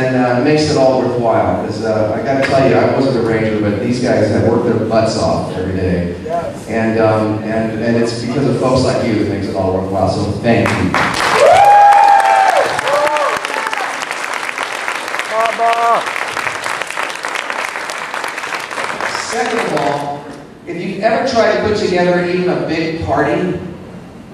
and makes it all worthwhile. Because I got to tell you, I wasn't a ranger, but these guys have worked their butts off every day. Yes. And it's because of folks like you that makes it all worthwhile. So thank you. Second of all, if you've ever tried to put together even a big party,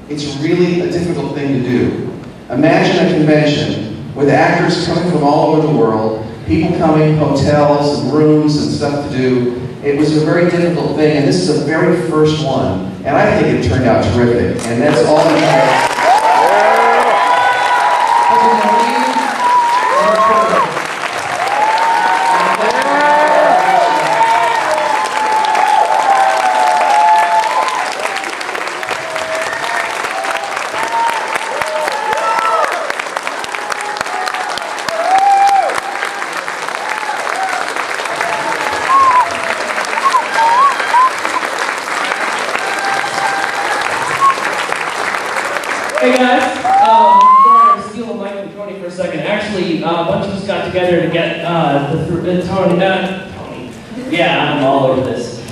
it's really a difficult thing to do. Imagine a convention with actors coming from all over the world, people coming, hotels, and rooms, and stuff to do. It was a very difficult thing, and this is the very first one, and I think it turned out terrific, and that's all that matters. Hey guys, sorry I'm stealing Mike and Tony for a second. Actually, a bunch of us got together to get Tony. Yeah, I'm all over this.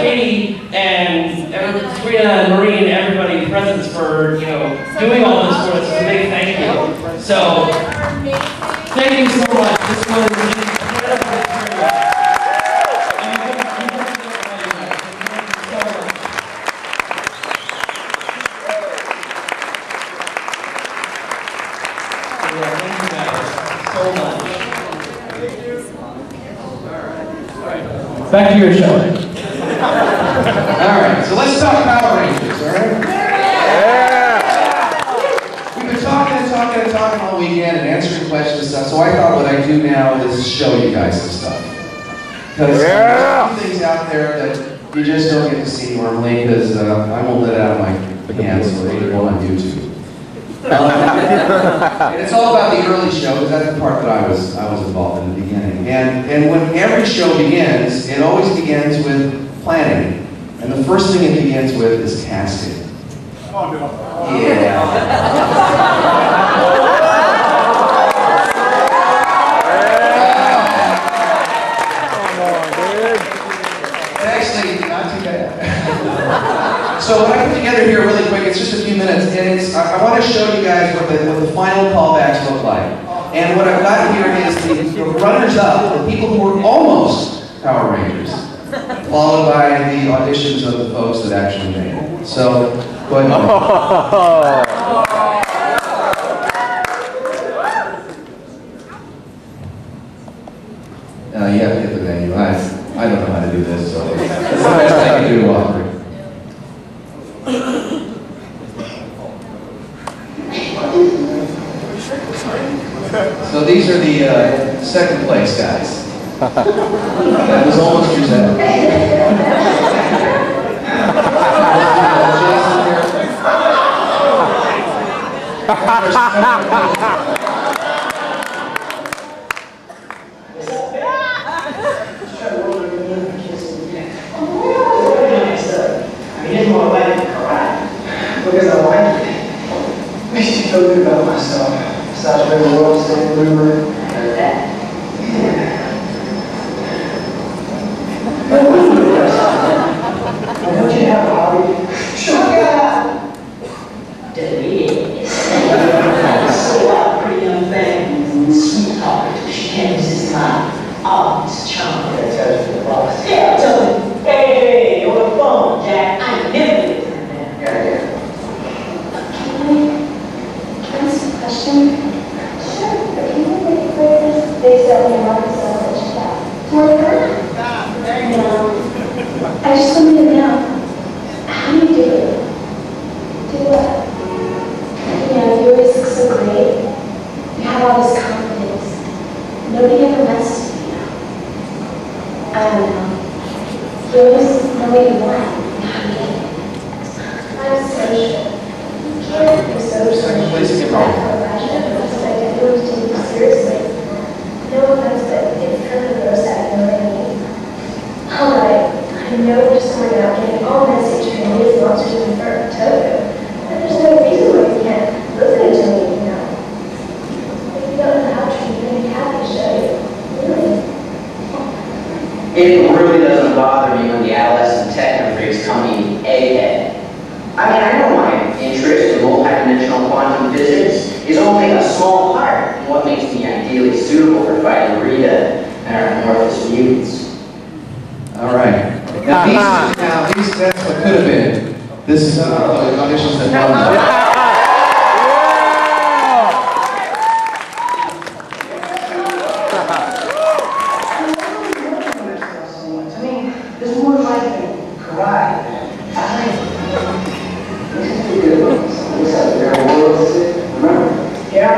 Katie and Sabrina and Marie and everybody presents for doing all this for us. Big thank you. So thank you so much. This was incredible. Back to your show. Alright, so let's talk Power Rangers, alright? Yeah! We've been talking and talking and talking all weekend and answering questions and stuff, so I thought what I'd do now is show you guys some stuff. Because there's some things out there that you just don't get to see normally, because I won't let it out of my hands, so they go on YouTube. And it's all about the early show, because that's the part that I was involved in the beginning. And when every show begins, it always begins with planning. And the first thing it begins with is casting. Oh, no. Yeah. Actually, not too bad. So what I put together here really quick, it's just a few minutes, and it's, I want to show you guys what the final callbacks look like. And what I've got here is the runners-up, the people who were almost Power Rangers, followed by the auditions of the folks that actually made it. So, go ahead. You have to hit the venue. I don't know how to do this, so it's the best I can do to walk through. So these are the second place guys. That was almost Giselle. I didn't want to let it cry because I liked it. Makes me feel good about myself. Such a little world state rumor. Don't you have a hobby? Sugar! Delirious. So what pretty young things and sweetheart. She hands his mouth. Always charming. Yeah, tell him. Hey, on the phone, Jack. I never did that. Can I ask a question? They said we want to sell such a cat. No. I just wanted to know how you do it. Do what? You always look so great. You have all this confidence. Nobody ever messes with you. I don't know. You always know what you want and how to get it. I'm social. You can't be social. You're not professional. I don't take you seriously. No offense, but it's kind of gross out of your way. Alright, I know we're just going out getting is suitable for fighting Rita and our amorphous mutants. Alright. Now these that's what could have been. This is how the auditions that won. That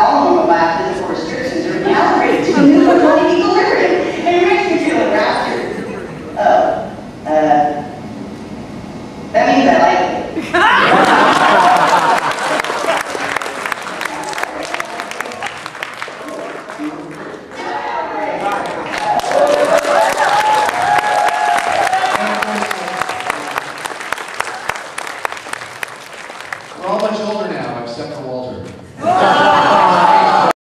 all of them about physical restrictions are now created to a new